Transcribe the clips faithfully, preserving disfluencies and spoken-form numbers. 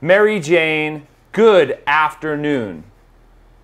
Mary Jane, good afternoon.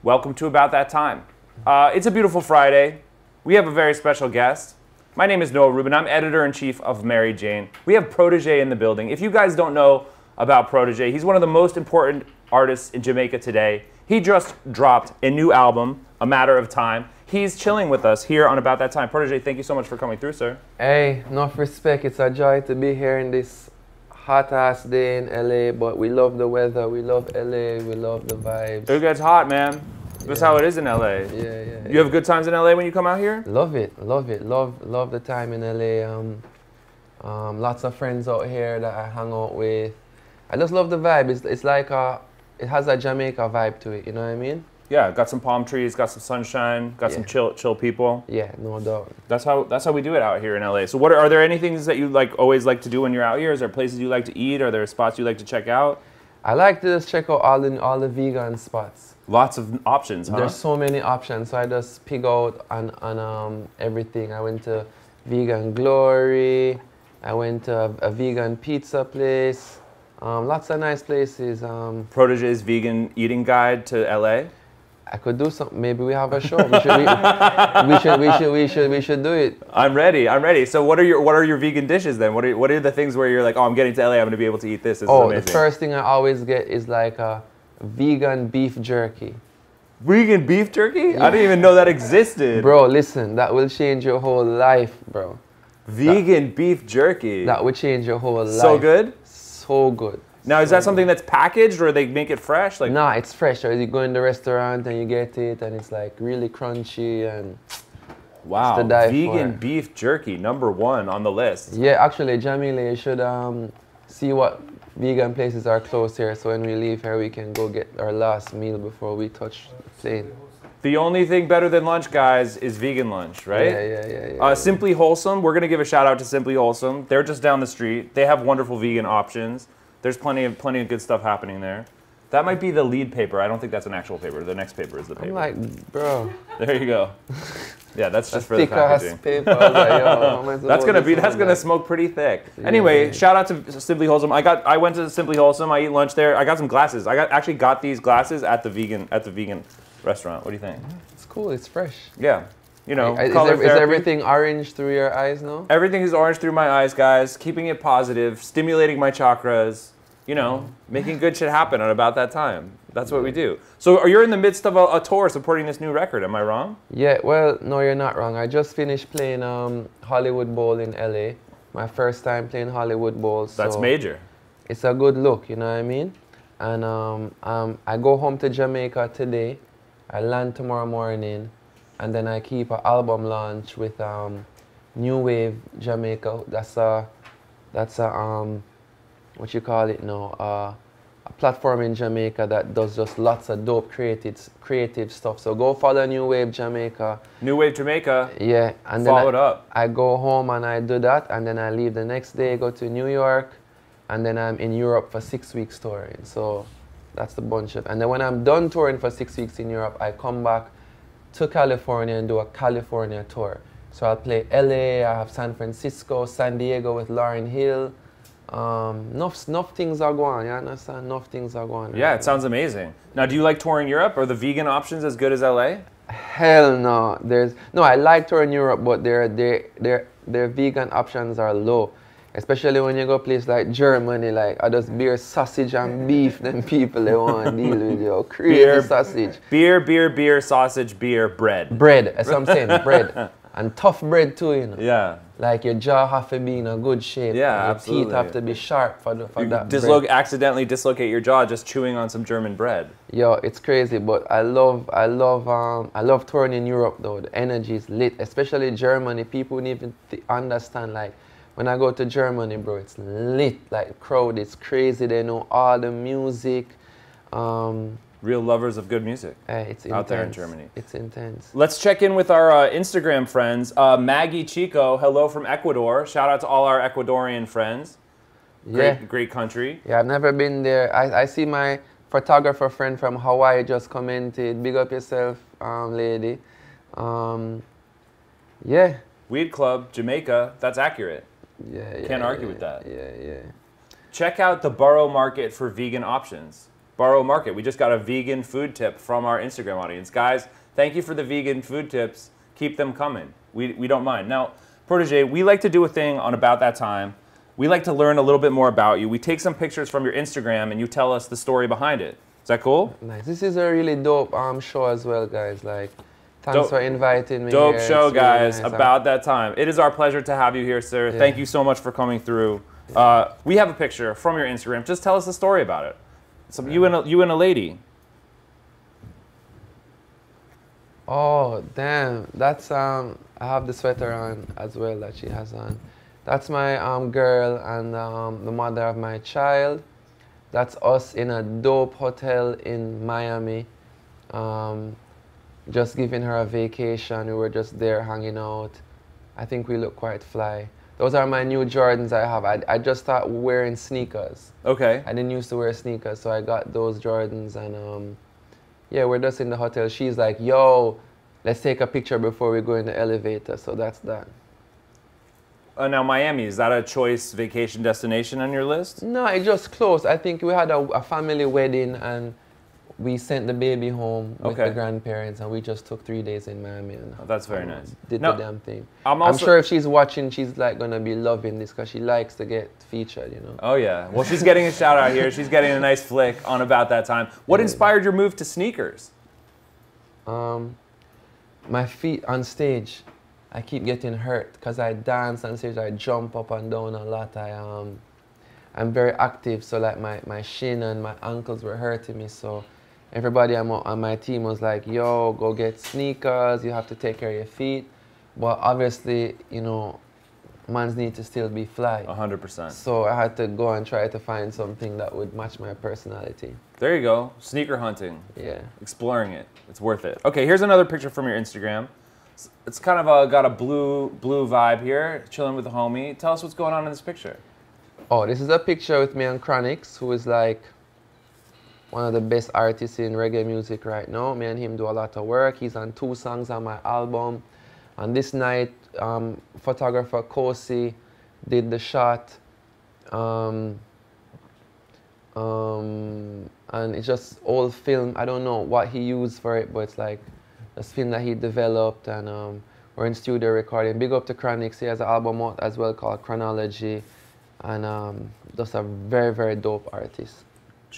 Welcome to About That Time. Uh, it's a beautiful Friday. We have a very special guest. My name is Noah Rubin. I'm editor-in-chief of Mary Jane. We have Protoje in the building. If you guys don't know about Protoje, he's one of the most important artists in Jamaica today. He just dropped a new album, A Matter of Time. He's chilling with us here on About That Time. Protoje, thank you so much for coming through, sir. Hey, enough respect. It's a joy to be here in this hot-ass day in L A, but we love the weather, we love L A, we love the vibes. It gets hot, man. That's yeah. how it is in L A. Yeah, yeah. You yeah. have good times in L A when you come out here? Love it, love it. Love love the time in L A. Um, um, lots of friends out here that I hang out with. I just love the vibe. It's, it's like a, it has a Jamaica vibe to it, you know what I mean? Yeah, got some palm trees, got some sunshine, got yeah. some chill chill people. Yeah, no doubt. That's how that's how we do it out here in L A. So what are, are there any things that you like always like to do when you're out here? Is there places you like to eat? Are there spots you like to check out? I like to just check out all the all the vegan spots. Lots of options, huh? There's so many options. So I just pig out on, on um everything. I went to Vegan Glory, I went to a, a vegan pizza place. Um, lots of nice places. Um Protoje's vegan eating guide to L A. I could do something. Maybe we have a show. We should we, we should we should we should we should do it. I'm ready. I'm ready. So what are your what are your vegan dishes then? What are what are the things where you're like, oh, I'm getting to L A. I'm gonna be able to eat this. This oh, is amazing. The first thing I always get is like a vegan beef jerky. Vegan beef jerky? Yeah. I didn't even know that existed. Bro, listen, that will change your whole life, bro. Vegan that, beef jerky. That will change your whole life. So good. So good. Now, is that something that's packaged, or they make it fresh? Like, nah, it's fresh. Or you go in the restaurant and you get it, and it's like really crunchy and. Wow, it's to die vegan for. Beef jerky, number one on the list. Yeah, actually, Jamila, you should um, see what vegan places are close here. So when we leave here, we can go get our last meal before we touch the plane. The only thing better than lunch, guys, is vegan lunch, right? Yeah, yeah, yeah. yeah, uh, yeah. Simply Wholesome. We're gonna give a shout out to Simply Wholesome. They're just down the street. They have wonderful vegan options. There's plenty of plenty of good stuff happening there. That might be the lead paper. I don't think that's an actual paper. The next paper is the paper. I'm like, bro. There you go. Yeah, that's just for the packaging. Paper. Like, that's gonna be that's gonna that. Smoke pretty thick. Yeah. Anyway, shout out to Simply Wholesome. I got I went to Simply Wholesome. I eat lunch there. I got some glasses. I got actually got these glasses at the vegan at the vegan restaurant. What do you think? It's cool. It's fresh. Yeah. You know, is, there, is everything orange through your eyes now? Everything is orange through my eyes, guys. Keeping it positive, stimulating my chakras. You know, making good shit happen at About That Time. That's what we do. So you're in the midst of a, a tour supporting this new record. Am I wrong? Yeah, well, no, you're not wrong. I just finished playing um, Hollywood Bowl in L A. My first time playing Hollywood Bowl. So that's major. It's a good look, you know what I mean? And um, um, I go home to Jamaica today. I land tomorrow morning. And then I keep an album launch with um, New Wave Jamaica. That's a, that's a, um, what you call it now, uh, a platform in Jamaica that does just lots of dope creative, creative stuff. So go follow New Wave Jamaica. New Wave Jamaica. Yeah. And follow then I, it up. I go home and I do that, and then I leave the next day, go to New York, and then I'm in Europe for six weeks touring. So that's the bunch of, and then when I'm done touring for six weeks in Europe, I come back to California and do a California tour. So I'll play L A, I have San Francisco, San Diego with Lauryn Hill. Um, enough, enough things are going, you understand? Enough things are going. Yeah, right. It sounds amazing. Now, do you like touring Europe? Are the vegan options as good as L A? Hell no. There's, no, I like touring Europe, but their, their, their, their vegan options are low. Especially when you go places like Germany, like I just beer, sausage, and beef. Them people they want to deal with you. Crazy beer, sausage. Beer, beer, beer, sausage, beer, bread. Bread. That's what I'm saying. Bread and tough bread too, you know. Yeah. Like your jaw have to be in a good shape. Yeah, and your absolutely. Teeth have to be sharp for, the, for that dislo bread. Accidentally dislocate your jaw just chewing on some German bread. Yo, it's crazy, but I love, I love, um, I love touring in Europe though. The energy is lit, especially Germany. People don't even th understand like. When I go to Germany, bro, it's lit, like crowd, it's crazy. They know all the music. Um, Real lovers of good music. Uh, it's out intense. There in Germany. It's intense. Let's check in with our uh, Instagram friends. Uh, Maggie Chico, hello from Ecuador. Shout out to all our Ecuadorian friends. Great, yeah. Great country. Yeah, I've never been there. I, I see my photographer friend from Hawaii just commented, big up yourself, um, lady. Um, yeah. Weed Club, Jamaica, that's accurate. Yeah, yeah, can't argue yeah, with that. Yeah, yeah. Check out the Borough Market for vegan options. Borough Market. We just got a vegan food tip from our Instagram audience. Guys, thank you for the vegan food tips. Keep them coming. We, we don't mind. Now, Protoje, we like to do a thing on About That Time. We like to learn a little bit more about you. We take some pictures from your Instagram and you tell us the story behind it. Is that cool? Nice. This is a really dope um, show as well, guys. Like, thanks dope, for inviting me Dope here. show, it's guys. Really nice. About That Time. It is our pleasure to have you here, sir. Yeah. Thank you so much for coming through. Yeah. Uh, we have a picture from your Instagram. Just tell us the story about it. So you and a, you and a lady. Oh damn! That's um. I have the sweater on as well that she has on. That's my um girl and um the mother of my child. That's us in a dope hotel in Miami. Um, just giving her a vacation. We were just there hanging out. I think we look quite fly. Those are my new Jordans I have. I, I just started wearing sneakers. Okay. I didn't used to wear sneakers, so I got those Jordans. And um, yeah, we're just in the hotel. She's like, yo, let's take a picture before we go in the elevator. So that's that. Uh, now, Miami, is that a choice vacation destination on your list? No, it's just close. I think we had a, a family wedding, and we sent the baby home with okay. the grandparents, and we just took three days in Miami. And oh, that's very nice. Did now, the damn thing. I'm, also, I'm sure if she's watching, she's like gonna be loving this because she likes to get featured, you know. Oh yeah. Well, she's getting a shout out here. She's getting a nice flick on About That Time. What yeah. inspired your move to sneakers? Um, my feet on stage, I keep getting hurt because I dance on stage. I jump up and down a lot. I um, I'm very active, so like my my shin and my ankles were hurting me, so. Everybody on my team was like, yo, go get sneakers. You have to take care of your feet. But obviously, you know, man's need to still be fly. one hundred percent. So I had to go and try to find something that would match my personality. There you go. Sneaker hunting. Yeah. Exploring it. It's worth it. Okay, here's another picture from your Instagram. It's kind of a, got a blue, blue vibe here, chilling with the homie. Tell us what's going on in this picture. Oh, this is a picture with me and Chronixx, who is like... one of the best artists in reggae music right now. Me and him do a lot of work. He's on two songs on my album. On this night, um, photographer Kosi did the shot. Um, um, and it's just old film. I don't know what he used for it, but it's like this film that he developed. And um, we're in studio recording. Big up to Chronixx. He has an album out as well called Chronology. And um, just a very, very dope artist.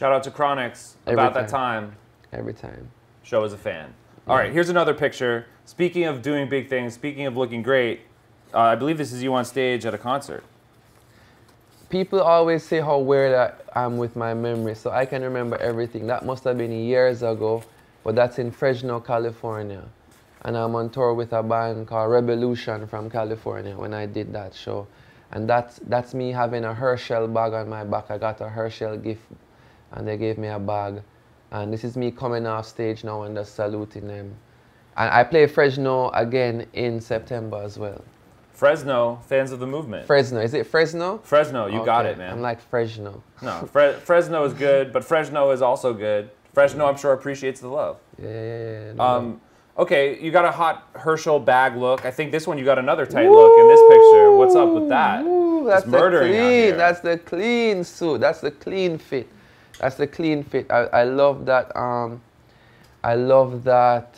Shout out to Chronixx, About That Time. Every time. Show as a fan. Yeah. All right, here's another picture. Speaking of doing big things, speaking of looking great, uh, I believe this is you on stage at a concert. People always say how weird I am with my memory, so I can remember everything. That must have been years ago, but that's in Fresno, California. And I'm on tour with a band called Revolution from California when I did that show. And that's, that's me having a Herschel bag on my back. I got a Herschel gift. And they gave me a bag. And this is me coming off stage now and just saluting them. And I play Fresno again in September as well. Fresno, fans of the movement. Fresno, is it Fresno? Fresno, you okay. got it, man. I'm like Fresno. No, Fre Fresno is good, but Fresno is also good. Fresno, yeah. I'm sure, appreciates the love. Yeah, yeah, yeah. No. Um, okay, you got a hot Herschel bag look. I think this one you got another tight Woo! look in this picture. What's up with that? Woo, that's the clean, that's the clean suit, that's the clean fit. That's the clean fit. I, I love that, um, I love that,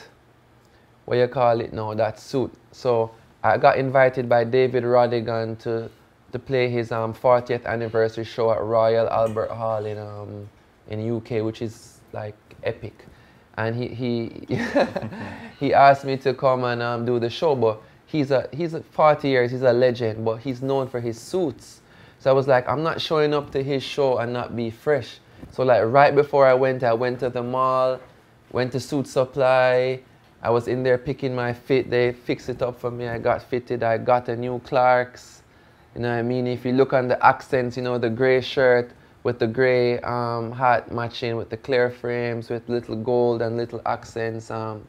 what you call it now, that suit. So I got invited by David Rodigan to, to play his um, fortieth anniversary show at Royal Albert Hall in, um, in U K, which is like epic. And he, he, he asked me to come and um, do the show, but he's, a, he's a forty years, he's a legend, but he's known for his suits. So I was like, I'm not showing up to his show and not be fresh. So like right before I went, I went to the mall, went to Suit Supply. I was in there picking my fit. They fixed it up for me. I got fitted. I got a new Clark's. You know what I mean? If you look on the accents, you know, the gray shirt with the gray um, hat matching with the clear frames with little gold and little accents. Um,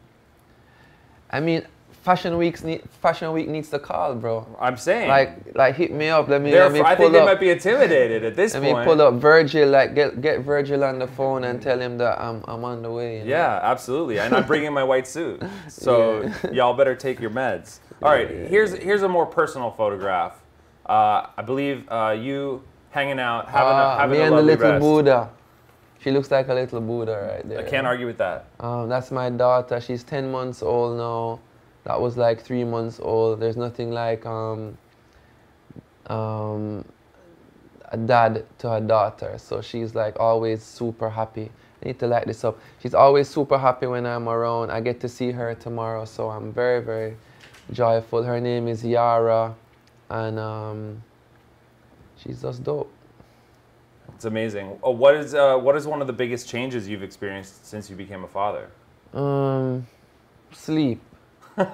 I mean, Fashion Week's need, Fashion Week needs to call, bro. I'm saying. Like, like hit me up. Let me, let me pull up. I think they might be intimidated at this point. Let me pull up Virgil. Like, get get Virgil on the phone and tell him that I'm I'm on the way. Yeah, absolutely. And I'm bringing my white suit. So y'all yeah. better take your meds. All right. Here's here's a more personal photograph. Uh, I believe uh, you hanging out, having ah, a having me a and lovely the little rest. Buddha. She looks like a little Buddha right there. I can't argue with that. Um, that's my daughter. She's ten months old now. That was like three months old. There's nothing like um, um, a dad to her daughter. So she's like always super happy. I need to light this up. She's always super happy when I'm around. I get to see her tomorrow, so I'm very, very joyful. Her name is Yara, and um, she's just dope. It's amazing. Oh, what is uh, what is one of the biggest changes you've experienced since you became a father? Um, sleep. You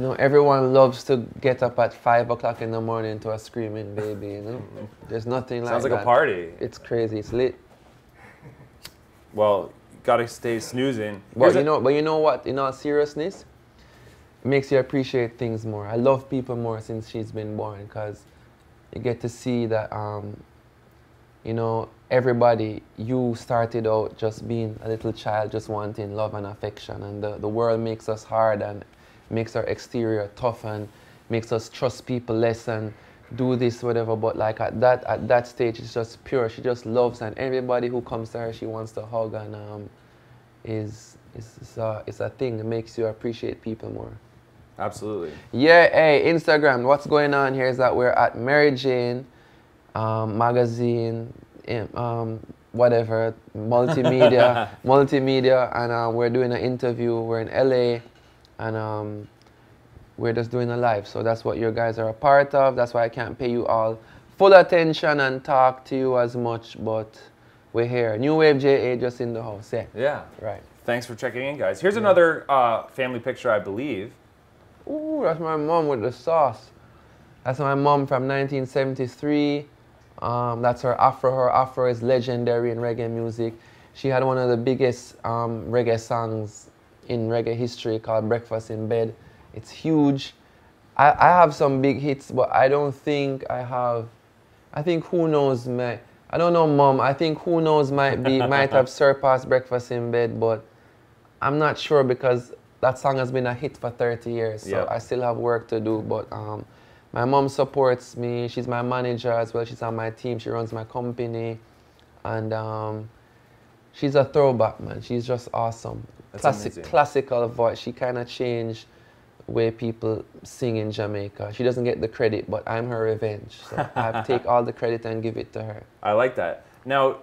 know, everyone loves to get up at five o'clock in the morning to a screaming baby. You know, there's nothing like that. Sounds like a party. It's crazy. It's lit. Well, gotta stay snoozing. But you know, but you know what? In all seriousness, it makes you appreciate things more. I love people more since she's been born, because you get to see that. Um, You know, everybody, you started out just being a little child, just wanting love and affection. And the, the world makes us hard and makes our exterior tough and makes us trust people less and do this, whatever. But like at that at that stage, it's just pure. She just loves, and everybody who comes to her, she wants to hug. And um, is, is, is a, it's a thing that makes you appreciate people more. Absolutely. Yeah, hey, Instagram, what's going on here is that we're at Mary Jane. Um, magazine, um, whatever, multimedia, multimedia, and uh, we're doing an interview. We're in L A, and um, we're just doing a live. So that's what you guys are a part of. That's why I can't pay you all full attention and talk to you as much, but we're here. New Wave J A just in the house. Yeah. Yeah. Right. Thanks for checking in, guys. Here's yeah. another uh, family picture, I believe. Ooh, that's my mom with the sauce. That's my mom from nineteen seventy-three. Um, that's her afro. Her afro is legendary in reggae music. She had one of the biggest um, reggae songs in reggae history called Breakfast in Bed. It's huge. I, I have some big hits, but I don't think I have... I think Who Knows might... I don't know, Mom. I think Who Knows might be might have surpassed Breakfast in Bed, but I'm not sure because that song has been a hit for thirty years. So yep. I still have work to do, but... Um, my mom supports me. She's my manager as well. She's on my team. She runs my company. And um, she's a throwback, man. She's just awesome. That's Classic, amazing. Classical voice. She kind of changed the way people sing in Jamaica. She doesn't get the credit, but I'm her revenge. So I take all the credit and give it to her. I like that. Now,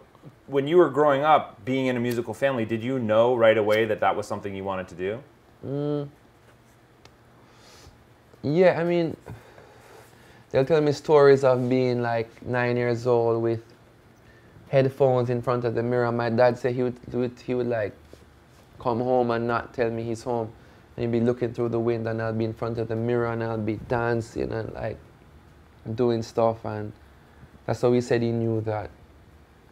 when you were growing up, being in a musical family, did you know right away that that was something you wanted to do? Mm. Yeah, I mean... They'll tell me stories of being like nine years old with headphones in front of the mirror. My dad said he would, he would, he would like come home and not tell me he's home. And he'd be looking through the window and I'll be in front of the mirror and I'll be dancing and like doing stuff. And that's how he said he knew that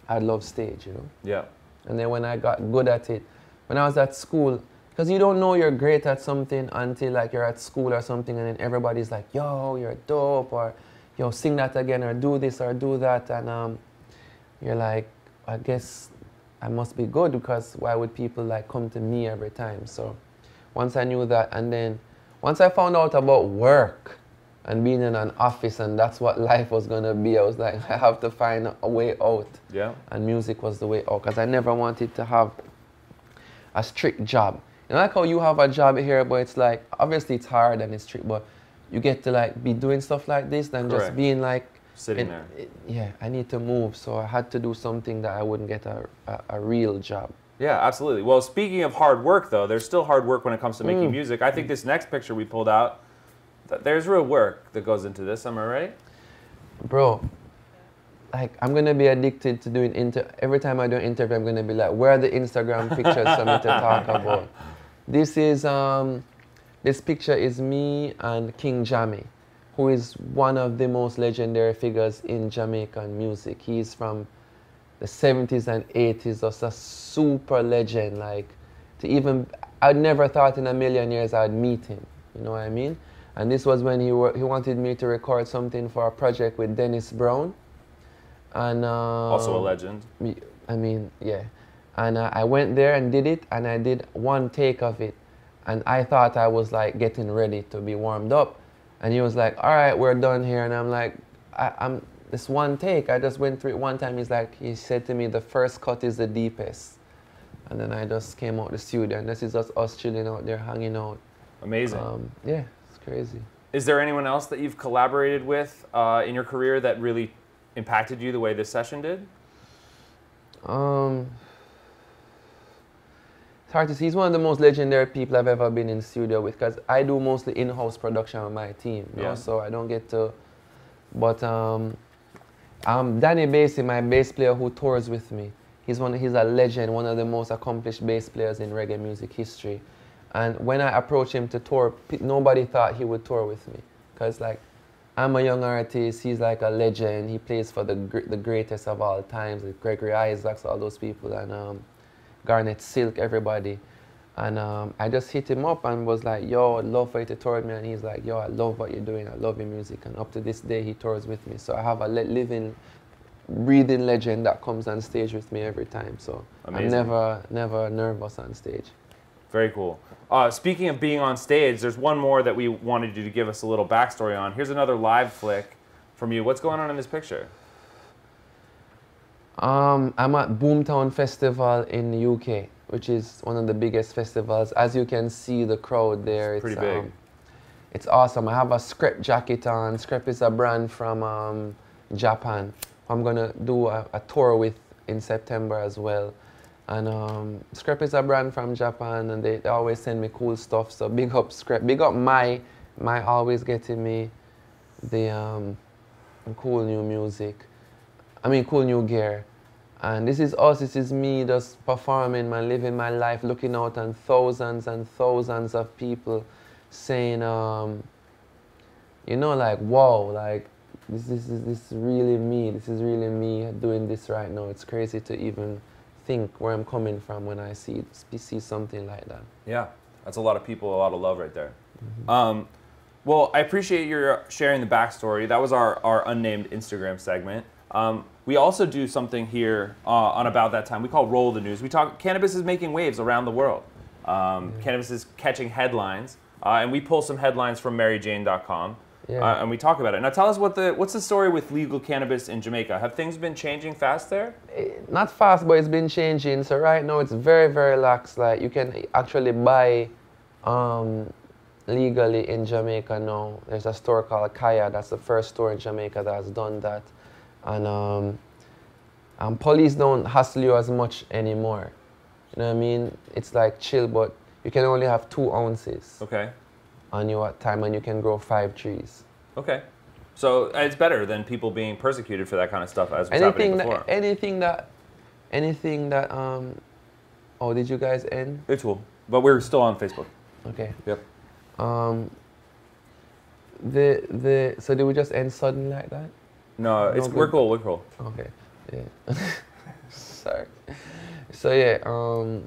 I love stage, you know? Yeah. And then when I got good at it, when I was at school, because you don't know you're great at something until like you're at school or something, and then everybody's like, yo, you're dope, or yo, sing that again, or do this, or do that. And um, you're like, I guess I must be good, because why would people like come to me every time? So once I knew that, and then once I found out about work and being in an office and that's what life was going to be, I was like, I have to find a way out. Yeah. And music was the way out, because I never wanted to have a strict job. And I like how you have a job here, but it's like, obviously it's hard and it's tricky, but you get to like be doing stuff like this than Correct. Just being like... Sitting it, there. It, yeah, I need to move, so I had to do something that I wouldn't get a, a, a real job. Yeah, absolutely. Well, speaking of hard work though, there's still hard work when it comes to making mm. music. I think this next picture we pulled out, th there's real work that goes into this, am I right? Bro, like I'm gonna be addicted to doing inter... Every time I do an interview, I'm gonna be like, where are the Instagram pictures for me to talk about? This is, um, this picture is me and King Jammy, who is one of the most legendary figures in Jamaican music. He's from the seventies and eighties, just a super legend. Like, to even, I never thought in a million years I'd meet him, you know what I mean? And this was when he, were, he wanted me to record something for a project with Dennis Brown. And, um, also a legend. I mean, yeah. And uh, I went there and did it, and I did one take of it. And I thought I was like getting ready to be warmed up. And he was like, all right, we're done here. And I'm like, I, I'm, This one take, I just went through it one time. He's like, he said to me, the first cut is the deepest. And then I just came out the studio, and this is just us chilling out there, hanging out. Amazing. Um, yeah, it's crazy. Is there anyone else that you've collaborated with uh, in your career that really impacted you the way this session did? Um, it's hard to see. He's one of the most legendary people I've ever been in the studio with, because I do mostly in-house production on my team, you yeah. know, so I don't get to... But um, um, Danny Basie, my bass player who tours with me, he's, one, he's a legend, one of the most accomplished bass players in reggae music history. And when I approached him to tour, nobody thought he would tour with me. Because like, I'm a young artist, he's like a legend, he plays for the, gr the greatest of all times, like Gregory Isaacs, all those people, and um, Garnet Silk, everybody. And um, I just hit him up and was like, yo, I'd love for you to tour with me. And he's like, yo, I love what you're doing. I love your music. And up to this day, he tours with me. So I have a le living, breathing legend that comes on stage with me every time. So amazing. I'm never, never nervous on stage. Very cool. Uh, speaking of being on stage, there's one more that we wanted you to give us a little backstory on. Here's another live flick from you. What's going on in this picture? Um, I'm at Boomtown Festival in the U K, which is one of the biggest festivals. As you can see, the crowd there. It's, it's pretty um, big. It's awesome. I have a Screp jacket on. Screp is a brand from um, Japan. I'm going to do a, a tour with in September as well. And um, Screp is a brand from Japan, and they, they always send me cool stuff. So big up Screp. Big up Mai. Mai always getting me the um, cool new music. I mean, cool new gear. And this is us, this is me just performing, man, living my life, looking out on thousands and thousands of people saying, um, you know, like, wow, like, this, this, is, this is really me, this is really me doing this right now. It's crazy to even think where I'm coming from when I see, see something like that. Yeah, that's a lot of people, a lot of love right there. Mm-hmm. um, well, I appreciate your sharing the backstory. That was our, our unnamed Instagram segment. Um, we also do something here uh, on About That Time we call Roll the News. We talk cannabis is making waves around the world. Um, yeah. Cannabis is catching headlines, uh, and we pull some headlines from Mary Jane dot com, yeah. uh, and we talk about it. Now, tell us what the what's the story with legal cannabis in Jamaica? Have things been changing fast there? It, not fast, but it's been changing. So right now it's very very lax. Like you can actually buy um, legally in Jamaica now. There's a store called Kaya. That's the first store in Jamaica that has done that. And, um, and police don't hustle you as much anymore. You know what I mean? It's like chill, but you can only have two ounces. Okay. On you at time, and you can grow five trees. Okay. So it's better than people being persecuted for that kind of stuff as was anything happening before. That, anything that, anything that, um, oh, did you guys end? It's cool, but we're still on Facebook. Okay. Yep. Um, the, the, so did we just end suddenly like that? No, it's, no we're cool, we're cool. Okay, yeah. Sorry. So yeah, um,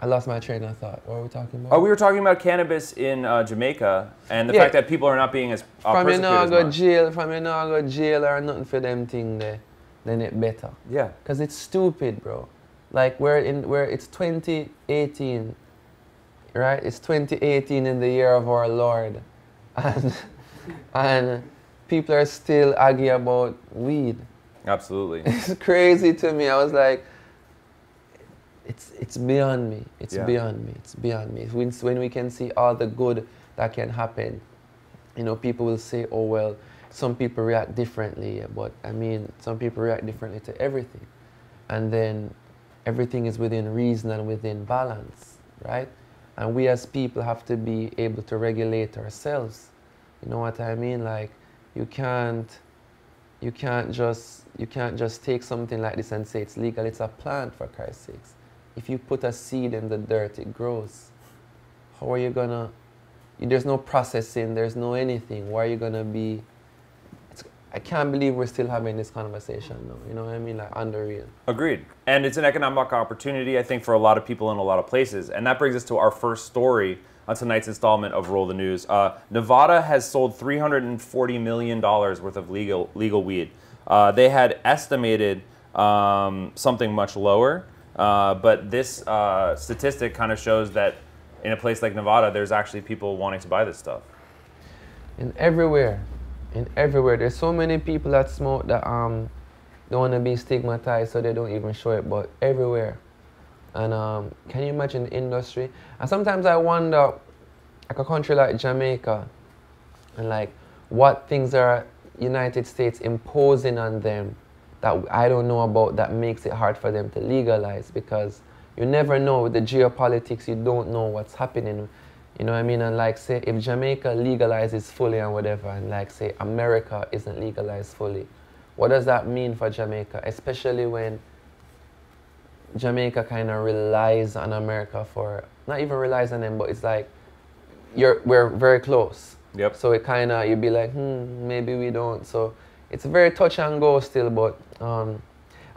I lost my train of thought. What were we talking about? Oh, we were talking about cannabis in uh, Jamaica and the yeah. fact that people are not being as uh, from persecuted as much. Jail, from you know go jail or nothing for them thing there, then it better. Yeah. Because it's stupid, bro. Like, we're in, we're, it's twenty eighteen, right? It's twenty eighteen in the year of our Lord. And, and people are still aggy about weed. Absolutely. It's crazy to me. I was like, it's, it's beyond me. It's yeah. beyond me. It's beyond me. When, when we can see all the good that can happen, you know, people will say, oh, well, some people react differently. But, I mean, some people react differently to everything. And then everything is within reason and within balance, right? And we as people have to be able to regulate ourselves. You know what I mean? Like, You can't, you can't just, you can't just take something like this and say it's legal. It's a plant, for Christ's sakes. If you put a seed in the dirt, it grows. How are you gonna? There's no processing. There's no anything. Why are you gonna be? It's, I can't believe we're still having this conversation now. You know what I mean? Like, unreal. Agreed. And it's an economic opportunity, I think, for a lot of people in a lot of places. And that brings us to our first story on tonight's installment of Roll the News. Uh, Nevada has sold three hundred forty million dollars worth of legal, legal weed. Uh, they had estimated um, something much lower, uh, but this uh, statistic kind of shows that in a place like Nevada, there's actually people wanting to buy this stuff. And everywhere, in everywhere. There's so many people that smoke that um don't want to be stigmatized, so they don't even show it, but everywhere. And um, can you imagine the industry? And sometimes I wonder, like a country like Jamaica, and like what things are United States imposing on them that I don't know about that makes it hard for them to legalize, because you never know with the geopolitics, you don't know what's happening. You know what I mean? And like say, if Jamaica legalizes fully and whatever, and like say America isn't legalized fully, what does that mean for Jamaica? Especially when Jamaica kind of relies on America for, not even relies on them, but it's like, you're, we're very close. Yep. So it kind of, you'd be like, hmm, maybe we don't. So it's very touch and go still, but, um,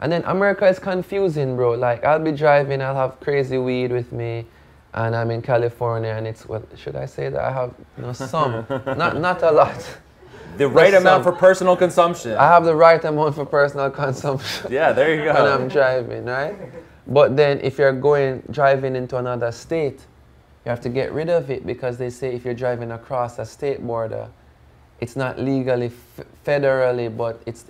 and then America is confusing, bro. Like, I'll be driving, I'll have crazy weed with me, and I'm in California, and it's, well, should I say that I have, you know, some, not, not a lot. The right There's amount some. for personal consumption. I have the right amount for personal consumption. Yeah, there you go. When I'm driving, right? But then if you're going, driving into another state, you have to get rid of it, because they say if you're driving across a state border, it's not legally, f federally, but it's,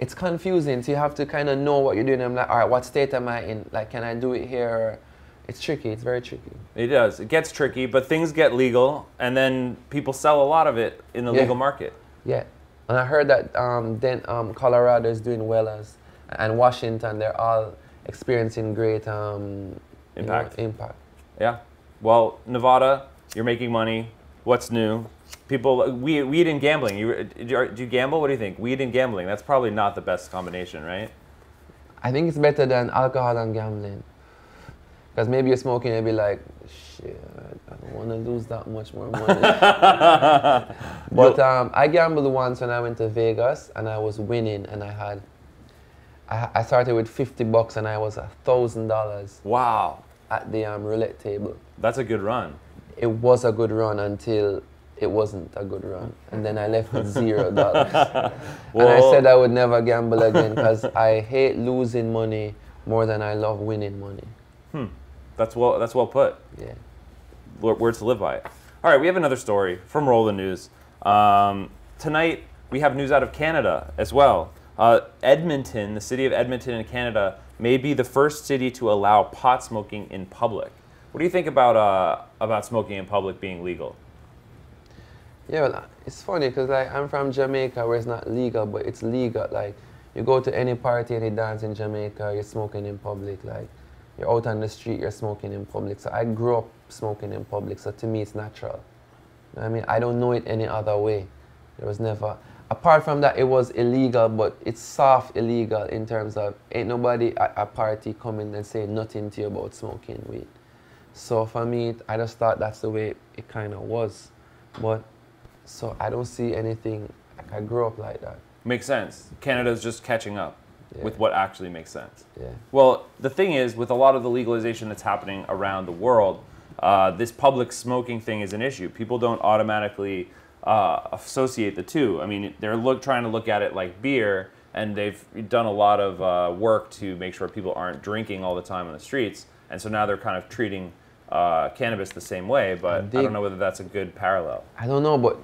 it's confusing. So you have to kind of know what you're doing. I'm like, all right, what state am I in? Like, can I do it here? It's tricky. It's very tricky. It does. It gets tricky, but things get legal, and then people sell a lot of it in the yeah. legal market. Yeah, and I heard that um, then um, Colorado is doing well, as and Washington, they're all experiencing great um, impact. You know, impact. Yeah. Well, Nevada, you're making money. What's new? People, weed, weed and gambling. You do you gamble? What do you think? Weed and gambling. That's probably not the best combination, right? I think it's better than alcohol and gambling. Because maybe you're smoking and be like, shit, I don't want to lose that much more money. But um, I gambled once when I went to Vegas, and I was winning, and I had, I, I started with fifty bucks, and I was a thousand dollars. Wow. At the um, roulette table. That's a good run. It was a good run until it wasn't a good run. And then I left with zero dollars. And I said I would never gamble again, because I hate losing money more than I love winning money. Hmm. That's well, that's well put. Yeah. Words to live by. All right, we have another story from Roll the News. Um, tonight, we have news out of Canada as well. Uh, Edmonton, the city of Edmonton in Canada, may be the first city to allow pot smoking in public. What do you think about, uh, about smoking in public being legal? Yeah, well, it's funny, because like, I'm from Jamaica, where it's not legal, but it's legal. Like, you go to any party, any dance in Jamaica, you're smoking in public. Like, you're out on the street, you're smoking in public. So I grew up smoking in public, so to me it's natural. You know what I mean? I don't know it any other way. There was never, apart from that, it was illegal, but it's soft illegal in terms of ain't nobody at a party coming and saying nothing to you about smoking weed. So for me, I just thought that's the way it kind of was. But, so I don't see anything, like I grew up like that. Makes sense. Canada's just catching up. Yeah. With what actually makes sense. Yeah. Well, the thing is, with a lot of the legalization that's happening around the world, uh, this public smoking thing is an issue. People don't automatically uh, associate the two. I mean, they're look, trying to look at it like beer, and they've done a lot of uh, work to make sure people aren't drinking all the time on the streets, and so now they're kind of treating uh, cannabis the same way, but they, I don't know whether that's a good parallel. I don't know, but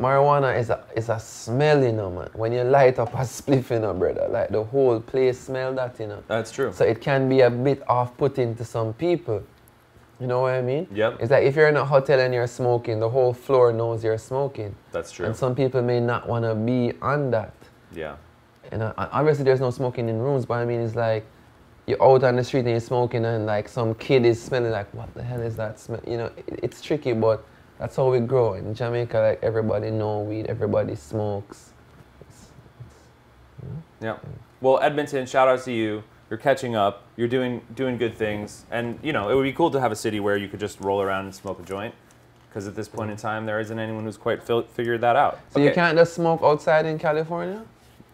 marijuana is a, is a smell, you know, man. When you light up a spliff, you know, brother, like the whole place smell that, you know. That's true. So it can be a bit off-putting to some people. You know what I mean? Yep. It's like if you're in a hotel and you're smoking, the whole floor knows you're smoking. That's true. And some people may not want to be on that. Yeah. And uh, obviously there's no smoking in rooms, but I mean, it's like you're out on the street and you're smoking and like some kid is smelling like, what the hell is that smell? You know, it, it's tricky, but that's how we grow. In Jamaica, like, everybody knows weed, everybody smokes. It's, it's, you know? Yeah. Well, Edmonton, shout out to you. You're catching up. You're doing doing good things. And, you know, it would be cool to have a city where you could just roll around and smoke a joint, because at this point in time, there isn't anyone who's quite figured that out. So okay. You can't just smoke outside in California?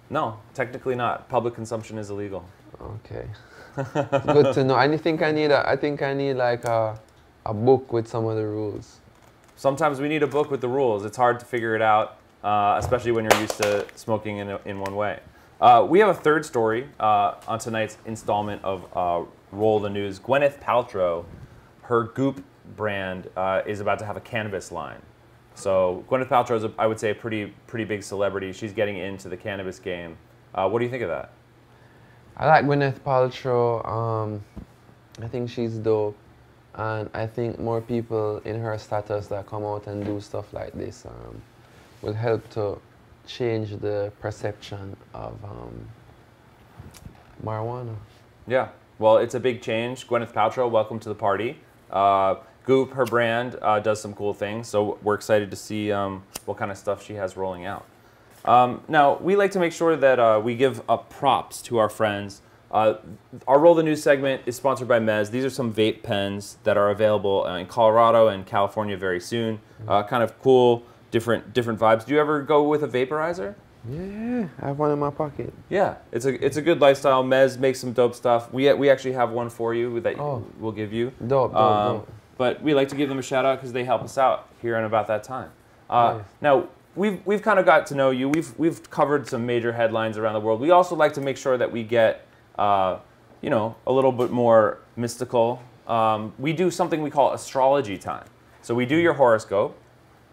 No, technically not. Public consumption is illegal. Okay. Good to know. I think I need, a, I think I need like, a, a book with some of the rules. Sometimes we need a book with the rules. It's hard to figure it out, uh, especially when you're used to smoking in, a, in one way. Uh, we have a third story uh, on tonight's installment of uh, Roll the News. Gwyneth Paltrow, her Goop brand, uh, is about to have a cannabis line. So Gwyneth Paltrow is, a, I would say, a pretty pretty big celebrity. She's getting into the cannabis game. Uh, what do you think of that? I like Gwyneth Paltrow. Um, I think she's dope, and I think more people in her status that come out and do stuff like this um, will help to change the perception of um, marijuana. Yeah. Well, it's a big change. Gwyneth Paltrow, welcome to the party. Uh, Goop, her brand, uh, does some cool things, so we're excited to see um, what kind of stuff she has rolling out. Um, now, we like to make sure that uh, we give up props to our friends. Uh, our Roll the News segment is sponsored by Mez. These are some vape pens that are available in Colorado and California very soon. Uh, kind of cool, different different vibes. Do you ever go with a vaporizer? Yeah, I have one in my pocket. Yeah, it's a it's a good lifestyle. Mez makes some dope stuff. We we actually have one for you that oh, we'll give you. Dope, dope, um, dope. But we like to give them a shout out because they help us out here in About That Time. Uh, nice. Now, we've, we've kind of got to know you. We've, we've covered some major headlines around the world. We also like to make sure that we get, uh, you know, a little bit more mystical. Um, we do something we call astrology time. So we do your horoscope,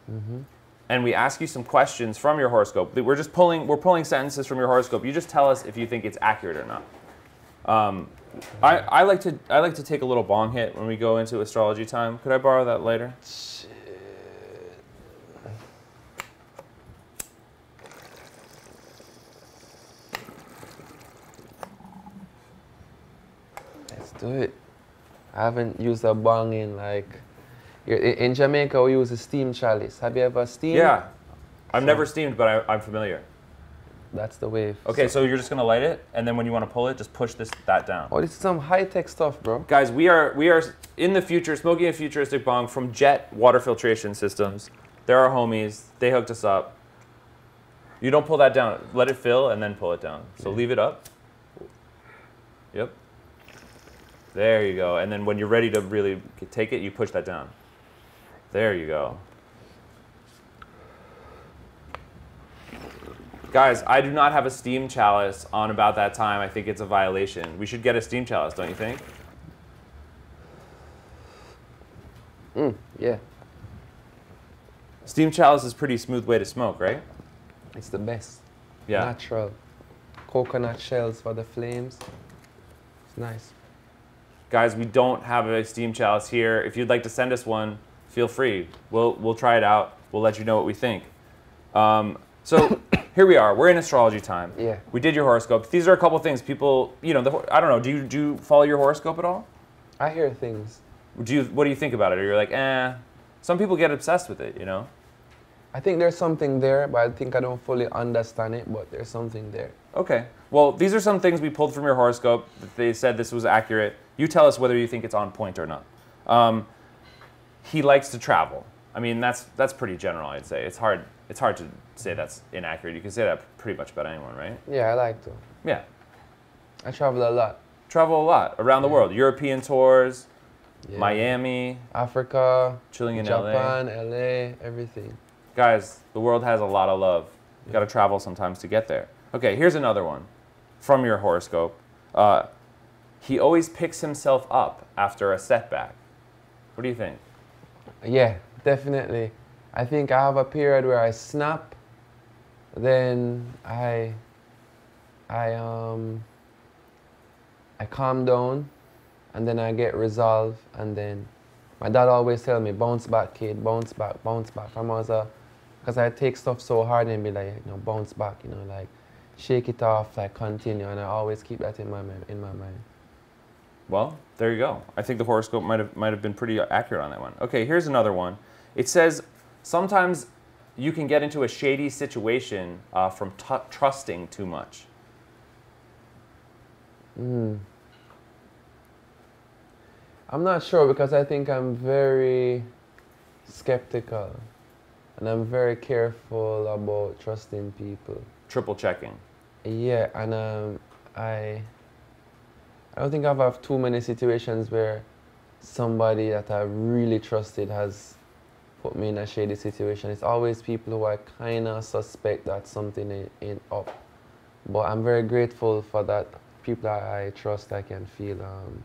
mm-hmm. and we ask you some questions from your horoscope. We're just pulling, we're pulling sentences from your horoscope. You just tell us if you think it's accurate or not. Um, I, I like to I like to take a little bong hit when we go into astrology time. Could I borrow that later? Shit. Let's do it. I haven't used a bong in like in Jamaica. We use a steam chalice. Have you ever steamed? Yeah, I've so. never steamed, but I, I'm familiar. That's the wave. Okay, so. so you're just gonna light it, and then when you want to pull it, just push this that down. Oh, this is some high-tech stuff, bro. Guys, we are we are in the future, smoking a futuristic bong from Jet Water Filtration Systems. They're our homies. They hooked us up. You don't pull that down. Let it fill, and then pull it down. So yeah. leave it up. Yep. There you go. And then when you're ready to really take it, you push that down. There you go. Guys, I do not have a steam chalice on About That Time. I think it's a violation. We should get a steam chalice, don't you think? Mm, yeah. Steam chalice is a pretty smooth way to smoke, right? It's the best. Yeah. Natural. Coconut shells for the flames. It's nice. Guys, we don't have a steam chalice here. If you'd like to send us one, feel free. We'll, we'll try it out. We'll let you know what we think. Um, so... Here we are. We're in astrology time. Yeah. We did your horoscope. These are a couple of things people, you know, the, I don't know. Do you do you follow your horoscope at all? I hear things. Do you? What do you think about it? Or you're like, eh. Some people get obsessed with it, you know. I think there's something there, but I think I don't fully understand it. But there's something there. Okay. Well, these are some things we pulled from your horoscope. That they said this was accurate. You tell us whether you think it's on point or not. Um, he likes to travel. I mean, that's that's pretty general. I'd say it's hard. It's hard to say that's inaccurate. You can say that pretty much about anyone, right? Yeah, I like to. Yeah. I travel a lot. Travel a lot around yeah. the world. European tours, yeah. Miami. Africa. Chilling in Japan, L A. Japan, L A, everything. Guys, the world has a lot of love. You yeah. gotta travel sometimes to get there. Okay, here's another one from your horoscope. Uh, he always picks himself up after a setback. What do you think? Yeah, definitely. I think I have a period where I snap, then I, I, um, I calm down, and then I get resolved, and then my dad always tell me, bounce back, kid, bounce back, bounce back. From as a, because I take stuff so hard and be like, you know, bounce back, you know, like, shake it off, like, continue, and I always keep that in my, in my mind. Well, there you go. I think the horoscope might have, might have been pretty accurate on that one. Okay, here's another one. It says... Sometimes you can get into a shady situation uh, from t trusting too much. Mm. I'm not sure because I think I'm very skeptical and I'm very careful about trusting people. Triple checking. Yeah, and um, I, I don't think I've had too many situations where somebody that I really trusted has put me in a shady situation. It's always people who I kind of suspect that something ain't, ain't up. But I'm very grateful for that. People that I trust, I can feel um,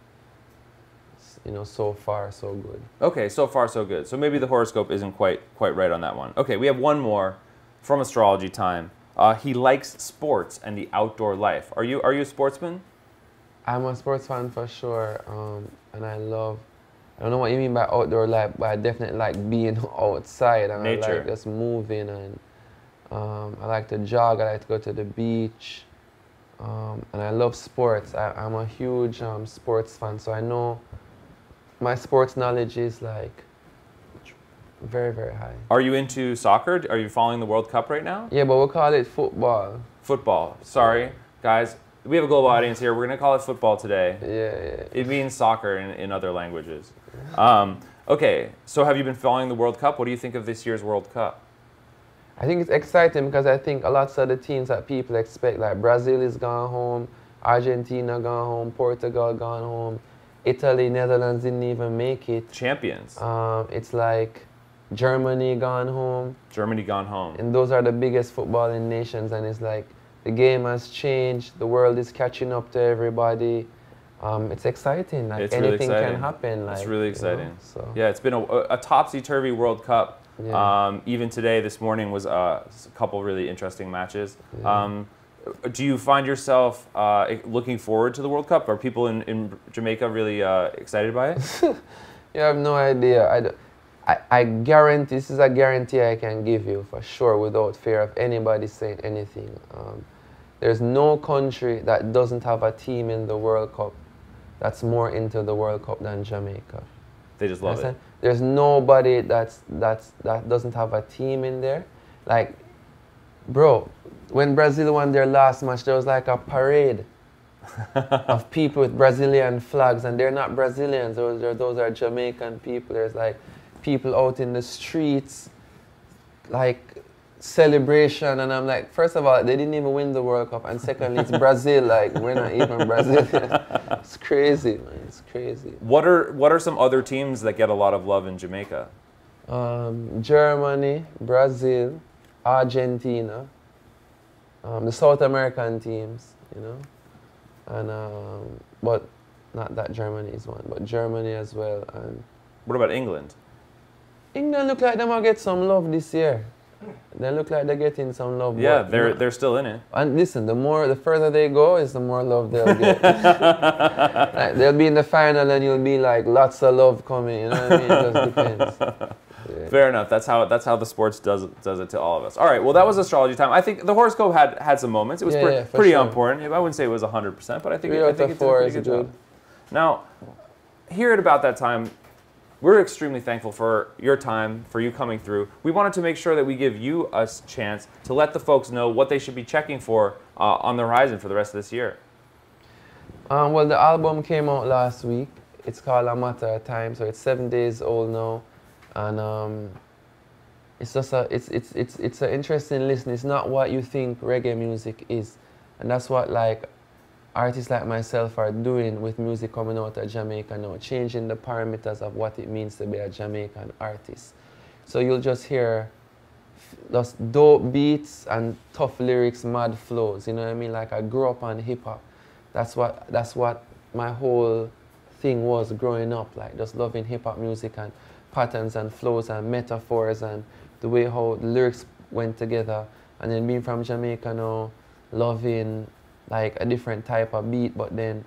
it's, you know, so far so good. Okay, so far so good. So maybe the horoscope isn't quite quite right on that one. Okay, we have one more from astrology time. Uh, he likes sports and the outdoor life. Are you are you a sportsman? I'm a sports fan for sure, um, and I love. I don't know what you mean by outdoor life, but I definitely like being outside and nature. I like just moving, and um, I like to jog. I like to go to the beach. Um, and I love sports. I, I'm a huge um, sports fan, so I know my sports knowledge is like very, very high. Are you into soccer? Are you following the World Cup right now? Yeah, but we'll call it football. Football. Sorry, yeah. Guys. We have a global audience here. We're going to call it football today. Yeah, yeah. It means soccer in, in other languages. Um, okay, so have you been following the World Cup? What do you think of this year's World Cup? I think it's exciting because I think a lot of the teams that people expect, like Brazil is gone home, Argentina gone home, Portugal gone home, Italy, Netherlands didn't even make it. Champions. Um, it's like Germany gone home. Germany gone home. And those are the biggest footballing nations, and it's like the game has changed, the world is catching up to everybody. Um, it's exciting. Like it's anything really exciting. Can happen. Like, it's really exciting. You know, so. Yeah, it's been a, a topsy-turvy World Cup. Yeah. Um, even today, this morning, was uh, a couple really interesting matches. Yeah. Um, do you find yourself uh, looking forward to the World Cup? Are people in, in Jamaica really uh, excited by it? You have no idea. I, do, I, I guarantee, this is a guarantee I can give you for sure without fear of anybody saying anything. Um, there's no country that doesn't have a team in the World Cup that's more into the World Cup than Jamaica. They just love it. There's nobody that's, that's, that doesn't have a team in there. Like, bro, when Brazil won their last match, there was like a parade of people with Brazilian flags, and they're not Brazilians. Those are, those are Jamaican people. There's like people out in the streets, like celebration, and I'm like, first of all, they didn't even win the World Cup, and secondly, it's Brazil. Like, we're not even Brazilian. It's crazy, man. It's crazy. What are what are some other teams that get a lot of love in Jamaica? Um, Germany, Brazil, Argentina, um, the South American teams, you know, and um, but not that Germany is one, but Germany as well. And what about England? England look like they might get some love this year. They look like they're getting some love. Yeah, they're you know, they're still in it. And listen, the more the further they go, is the more love they'll get. Like, they'll be in the final, and you'll be like, lots of love coming. You know what I mean? It just depends. Yeah. Fair enough. That's how that's how the sports does does it to all of us. All right. Well, that was astrology time. I think the horoscope had had some moments. It was yeah, pre yeah, pretty sure. important. I wouldn't say it was a hundred percent, but I think it, I think it did a pretty good job. Now, here at about that time. We're extremely thankful for your time, for you coming through. We wanted to make sure that we give you a chance to let the folks know what they should be checking for uh, on the horizon for the rest of this year. Um, well, the album came out last week. It's called A Matter of Time, so it's seven days old now, and um, it's just a it's it's it's it's an interesting listen. It's not what you think reggae music is, and that's what like. Artists like myself are doing with music coming out of Jamaica now, changing the parameters of what it means to be a Jamaican artist. So you'll just hear those dope beats and tough lyrics, mad flows, you know what I mean? Like I grew up on hip-hop. That's what, that's what my whole thing was growing up, like just loving hip-hop music and patterns and flows and metaphors and the way how the lyrics went together. And then being from Jamaica now, loving like a different type of beat, but then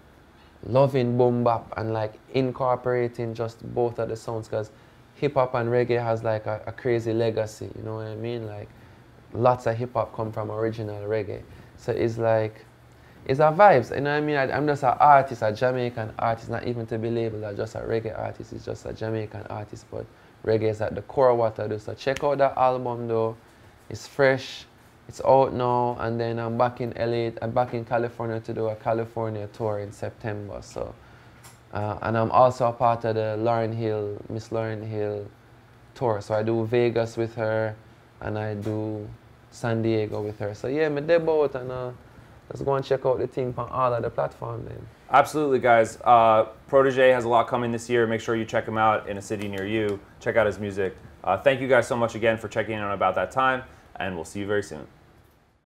loving boom bap and like incorporating just both of the sounds, because hip hop and reggae has like a, a crazy legacy, you know what I mean? Like lots of hip hop come from original reggae. So it's like, it's a vibes, you know what I mean? I, I'm just an artist, a Jamaican artist, not even to be labeled as just a reggae artist, it's just a Jamaican artist, but reggae is at the core of what I do. So check out that album though, it's fresh. It's out now, and then I'm back in L A, I'm back in California to do a California tour in September, so. Uh, and I'm also a part of the Lauryn Hill, Miss Lauryn Hill tour, so I do Vegas with her, and I do San Diego with her. So yeah, my debut, and uh, let's go and check out the thing on all of the platforms then. Absolutely, guys. Uh, Protoje has a lot coming this year. Make sure you check him out in a city near you. Check out his music. Uh, thank you guys so much again for checking in on About That Time. And we'll see you very soon.